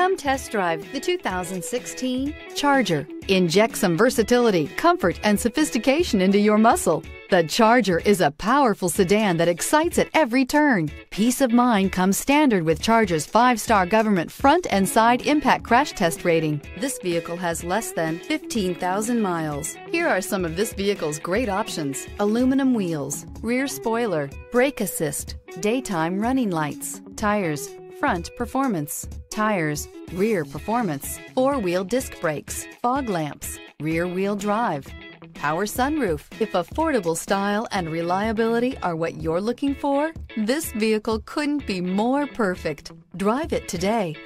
Come test drive the 2016 Charger. Inject some versatility, comfort, and sophistication into your muscle. The Charger is a powerful sedan that excites at every turn. Peace of mind comes standard with Charger's 5-star government front and side impact crash test rating. This vehicle has less than 15,000 miles. Here are some of this vehicle's great options: aluminum wheels, rear spoiler, brake assist, daytime running lights, tires, front performance, tires, rear performance, four-wheel disc brakes, fog lamps, rear-wheel drive, power sunroof. If affordable style and reliability are what you're looking for, this vehicle couldn't be more perfect. Drive it today.